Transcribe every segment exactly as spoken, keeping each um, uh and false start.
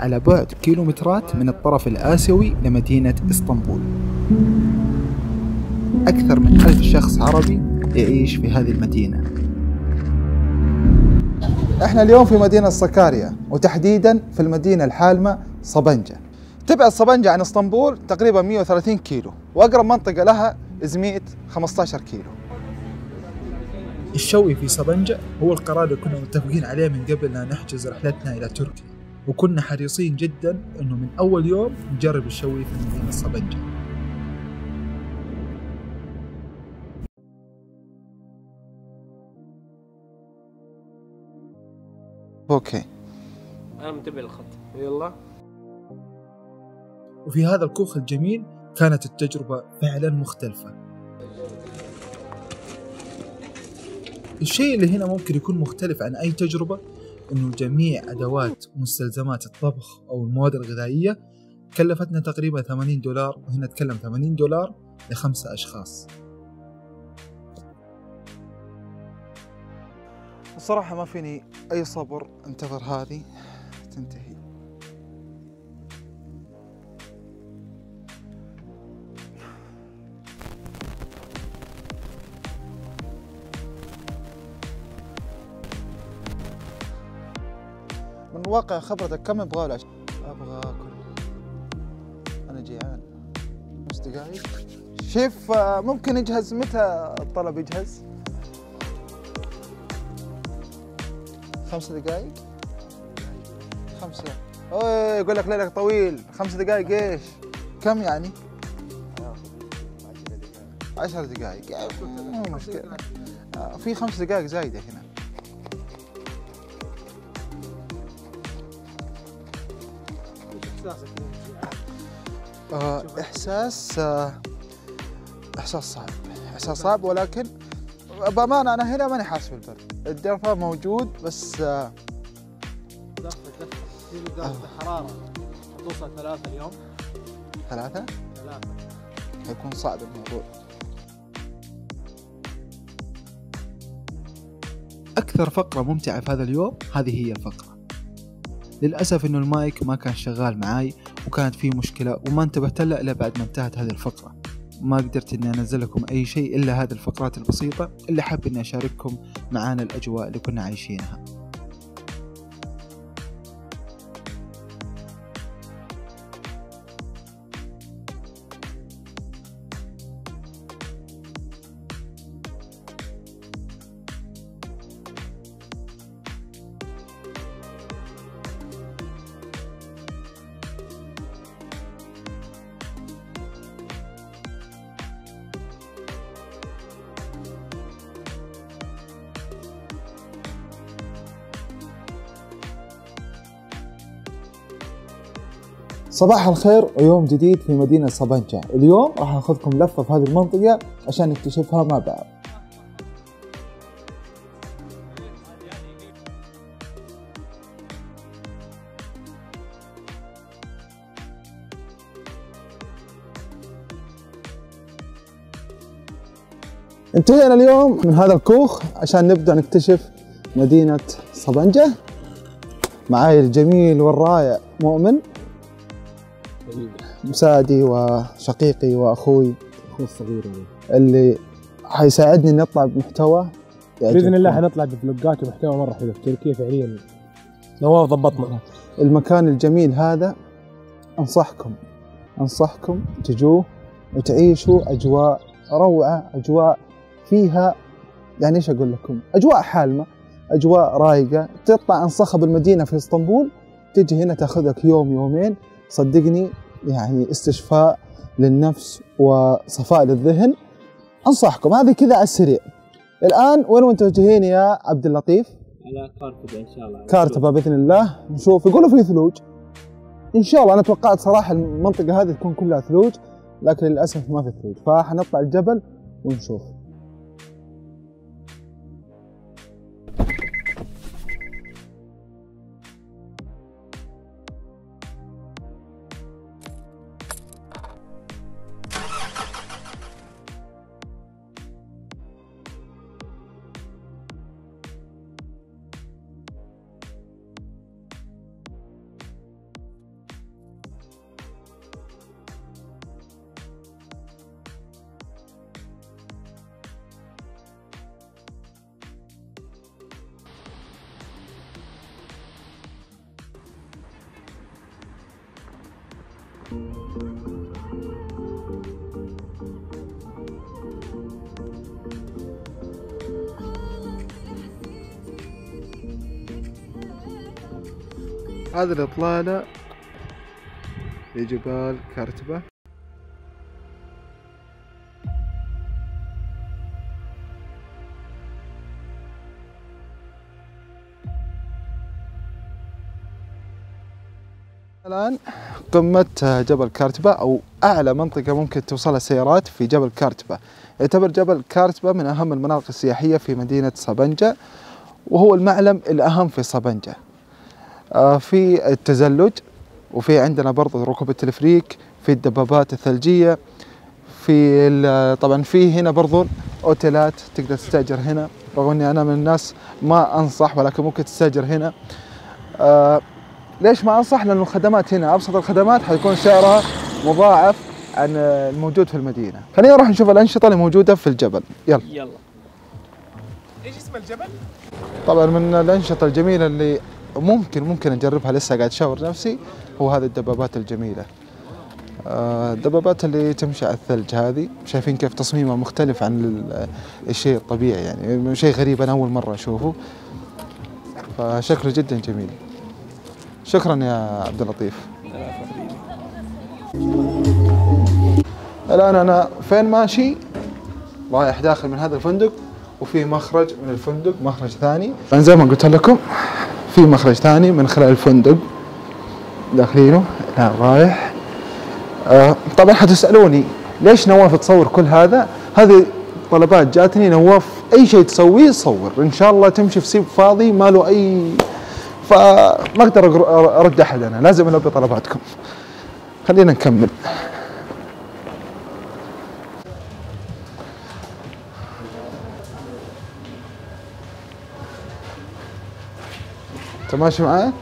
على بعد كيلومترات من الطرف الآسيوي لمدينة إسطنبول. أكثر من ألف شخص عربي يعيش في هذه المدينة. احنا اليوم في مدينة سكاريا، وتحديدا في المدينة الحالمة صبنجة. تبعد صبنجة عن اسطنبول تقريبا مئة وثلاثين كيلو، وأقرب منطقة لها إزميت خمسة عشر كيلو. الشوي في صبنجة هو القرار اللي كنا متفقين عليه من قبل لا نحجز رحلتنا إلى تركيا، وكنا حريصين جدا أنه من أول يوم نجرب الشوي في مدينة صبنجة. اوكي، أنا منتبه للخط، يلا. وفي هذا الكوخ الجميل كانت التجربة فعلا مختلفة. الشيء اللي هنا ممكن يكون مختلف عن أي تجربة إنه جميع أدوات ومستلزمات الطبخ أو المواد الغذائية كلفتنا تقريبا ثمانين دولار، وهنا نتكلم ثمانين دولار لخمسة أشخاص. الصراحة ما فيني أي صبر انتظر هذه تنتهي. من واقع خبرتك كم يبغى العشاء؟ أبغى أكل، أنا جيعان. خمس دقايق. شيف ممكن يجهز متى الطلب يجهز؟ خمس دقايق؟ خمسة. أوه، يقول لك ليلك طويل، خمس دقايق إيش؟ كم يعني؟ عشر دقايق، يعني مو مشكلة. في خمس دقايق زايدة هنا. آه، إحساس آه، إحساس صعب، إحساس صعب، ولكن بأمانة أنا هنا ماني حاسس بالبرد، الدفء موجود بس آه ضغط الدفء، في درجة الحرارة توصل ثلاثة اليوم. ثلاثة؟ ثلاثة حيكون صعب الموضوع. أكثر فقرة ممتعة في هذا اليوم هذه هي الفقرة. للأسف إنه المايك ما كان شغال معاي وكانت فيه مشكلة، وما انتبهت لها إلا بعد ما انتهت هذه الفقرة. ما قدرت إني أنزل لكم أي شيء إلا هذه الفقرات البسيطة اللي حاب إني أشارككم معانا الأجواء اللي كنا عايشينها. صباح الخير ويوم جديد في مدينة صبنجة. اليوم راح ناخذكم لفة في هذه المنطقة عشان نكتشفها مع بعض. انتهينا اليوم من هذا الكوخ عشان نبدأ نكتشف مدينة صبنجة. معاي الجميل والرائع مؤمن، مساعدي وشقيقي واخوي اخوي الصغير اللي حيساعدني اني اطلع بمحتوى باذن الله. حنطلع بفلوقات ومحتوى مره حلو في تركيا فعليا. نواف ضبطنا المكان الجميل هذا، انصحكم انصحكم تجوه وتعيشوا اجواء روعه، اجواء فيها يعني ايش اقول لكم، اجواء حالمه، اجواء رايقه. تطلع عن صخب المدينه في اسطنبول تجي هنا تاخذك يوم يومين، صدقني يعني استشفاء للنفس وصفاء للذهن. انصحكم هذه كذا على السريع. الان وين متوجهين يا عبد اللطيف؟ على كارتبه ان شاء الله. كارتبه باذن الله. نشوف، يقولوا في ثلوج ان شاء الله. انا توقعت صراحه المنطقه هذه تكون كلها ثلوج، لكن للاسف ما في ثلوج، فحنطلع الجبل ونشوف. هذه الإطلالة لجبال كرتبة. الآن قمة جبل كرتبة أو أعلى منطقة ممكن توصلها السيارات في جبل كرتبة. يعتبر جبل كرتبة من أهم المناطق السياحية في مدينة صبنجة، وهو المعلم الأهم في صبنجة في التزلج، وفي عندنا برضه ركوب التلفريك، في الدبابات الثلجية، في طبعا في هنا برضه أوتيلات تقدر تستأجر هنا، رغم أني أنا من الناس ما أنصح، ولكن ممكن تستأجر هنا. آه ليش ما أنصح؟ لأن الخدمات هنا أبسط الخدمات حيكون سعرها مضاعف عن الموجود في المدينة. خلينا نروح نشوف الأنشطة اللي موجودة في الجبل، يلا يلا. إيش اسم الجبل؟ طبعا من الأنشطة الجميلة اللي ممكن ممكن اجربها، لسه قاعد اشاور نفسي، هو هذه الدبابات الجميله. الدبابات اللي تمشي على الثلج هذه، شايفين كيف تصميمها مختلف عن الشيء الطبيعي، يعني شيء غريب انا اول مره اشوفه، فشكله جدا جميل. شكرا يا عبد اللطيف. الان انا فين ماشي؟ رايح داخل من هذا الفندق، وفي مخرج من الفندق، مخرج ثاني زي ما قلت لكم، في مخرج ثاني من خلال الفندق داخلينه. الان رايح. آه طبعا حتسالوني ليش نواف تصور كل هذا؟ هذه طلبات جاتني، نواف اي شيء تسويه صور، ان شاء الله تمشي في سيب فاضي ما له اي، فما اقدر ارد احد، انا لازم البي طلباتكم. خلينا نكمل. انت ماشي معايا؟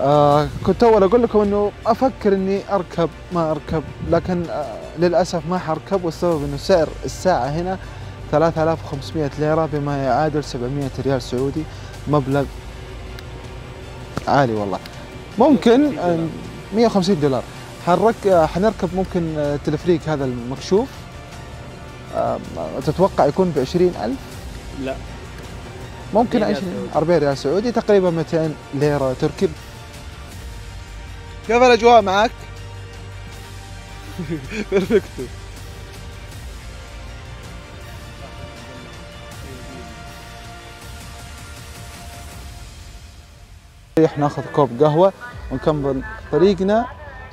آه كنت أول أقول لكم أنه أفكر أني أركب ما أركب، لكن آه للأسف ما حركب، والسبب أنه سعر الساعة هنا ثلاثة آلاف وخمسمئة ليرة بما يعادل سبعمئة ريال سعودي، مبلغ عالي والله. ممكن مئة وخمسين دولار حنركب ممكن آه تلفريك هذا المكشوف. آه تتوقع يكون ب عشرين ألف؟ لا ممكن أربعين ريال سعودي، تقريبا مئتين ليرة تركي. كيف الاجواء معك؟ بيرفكتو. نروح ناخذ كوب قهوه ونكمل طريقنا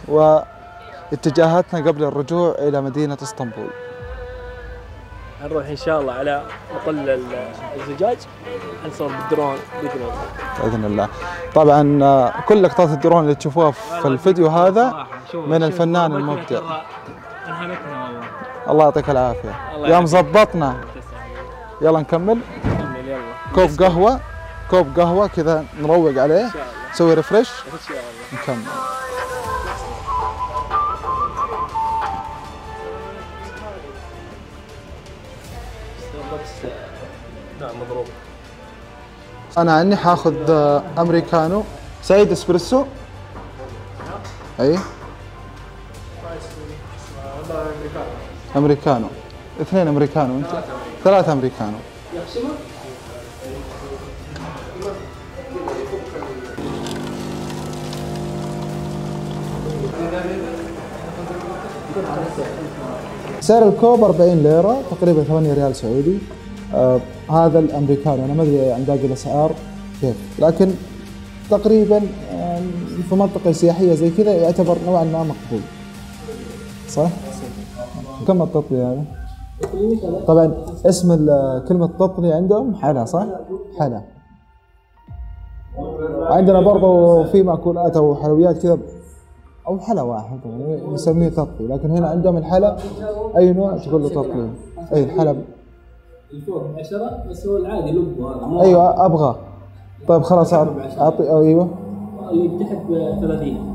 واتجاهاتنا قبل الرجوع الى مدينه اسطنبول. هنروح ان شاء الله على مطل الزجاج، هنصور بالدرون بالدرون باذن الله. طبعا كل لقطات الدرون اللي تشوفوها في الفيديو هذا من الفنان المبدع. الله يعطيك العافيه يا مظبطنا. يلا نكمل كوب قهوه، كوب قهوه كذا نروق عليه، نسوي ريفرش ان شاء الله نكمل. مضروب. انا عني حاخذ امريكانو سعيد اسبريسو. اي امريكانو، اثنين امريكانو، انت ثلاثة امريكانو. سعر الكوب أربعين ليرة تقريبا ثمانية ريال سعودي. آه هذا الامريكانو، انا ما ادري عن باقي الاسعار كيف، لكن تقريبا آه في منطقه سياحيه زي كذا يعتبر نوعا ما مقبول، صح؟ كم التطلي هذا؟ طبعا اسم كلمة تطلي عندهم حلا صح؟ حلا. عندنا برضه في مأكولات أو حلويات كذا أو حلا واحد يعني نسميه تطلي، لكن هنا عندهم الحلا أي نوع تقول له تطلي. أي الحلا الفوق عشرة بس هو العادي لبه هذا. أيوه أبغاه. طيب خلاص أعطي أيوه. اللي تحت ثلاثين.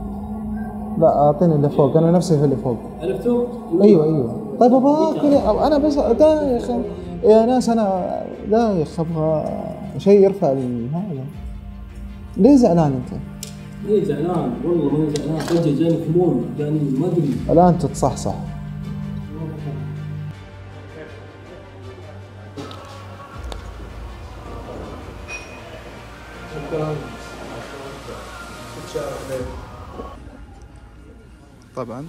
لا اعطيني اللي فوق، انا نفسي في اللي فوق. اللي فوق؟ ايوه ايوه. طيب ابغى اكل انا بس دايخ يا ناس، انا دايخ ابغى شيء يرفع هذا. ليه زعلان انت؟ ليه زعلان؟ والله ماني زعلان، فجأة جاني خمول، جاني ما ادري. الان تتصحصح. شكرا. طبعا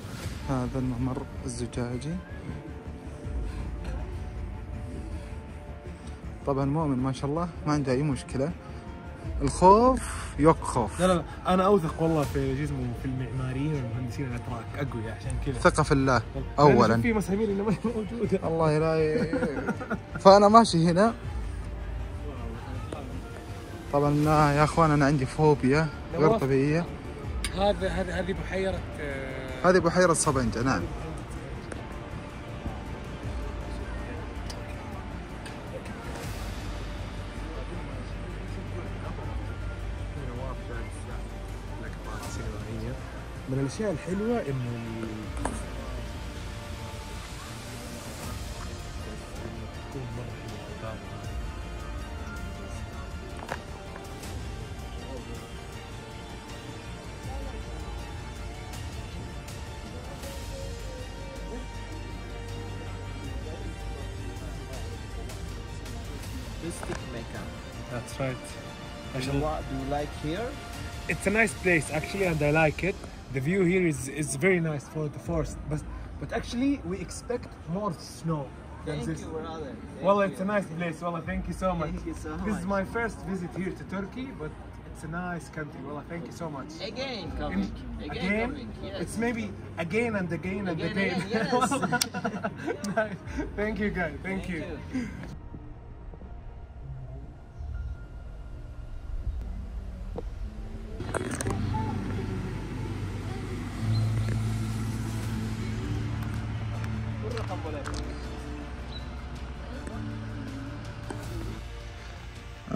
هذا الممر الزجاجي. طبعا مؤمن ما شاء الله ما عنده اي مشكله، الخوف يقخف. لا لا انا اوثق والله في جسمه وفي المعماريين والمهندسين الاتراك اقوياء، عشان كذا ثقه في الله اولا. في مسامير اللي ما هي موجوده الله لا ي... فانا ماشي هنا. طبعا يا اخوان انا عندي فوبيا غير طبيعيه. هذا هذه هذه بحيره هذه بحيرة صبنجة. نعم من الأشياء الحلوة إنه That's right. What do you like here? It's a nice place actually, and I like it. The view here is is very nice for the forest, but but actually we expect more snow. Thank you, brother. Well, it's a nice place. Well, thank you so much. Thank you so much. This is my first visit here to Turkey, but it's a nice country. Well, thank you so much. Again coming. Again, again coming. Yes. It's maybe again and again and again. again. again. Yes. Nice. Thank you, guys. Thank, thank you. you.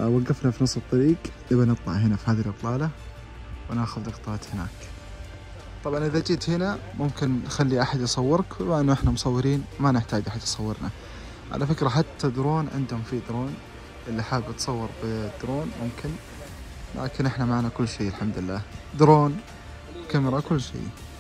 وقفنا في نص الطريق، نبغى نطلع هنا في هذه الأطلالة وناخذ لقطات هناك. طبعا إذا جيت هنا ممكن نخلي أحد يصورك، بما إنه إحنا مصورين ما نحتاج أحد يصورنا. على فكرة حتى درون عندهم، في درون اللي حابب تصور بالدرون ممكن، لكن إحنا معنا كل شيء الحمد لله، درون كاميرا كل شيء.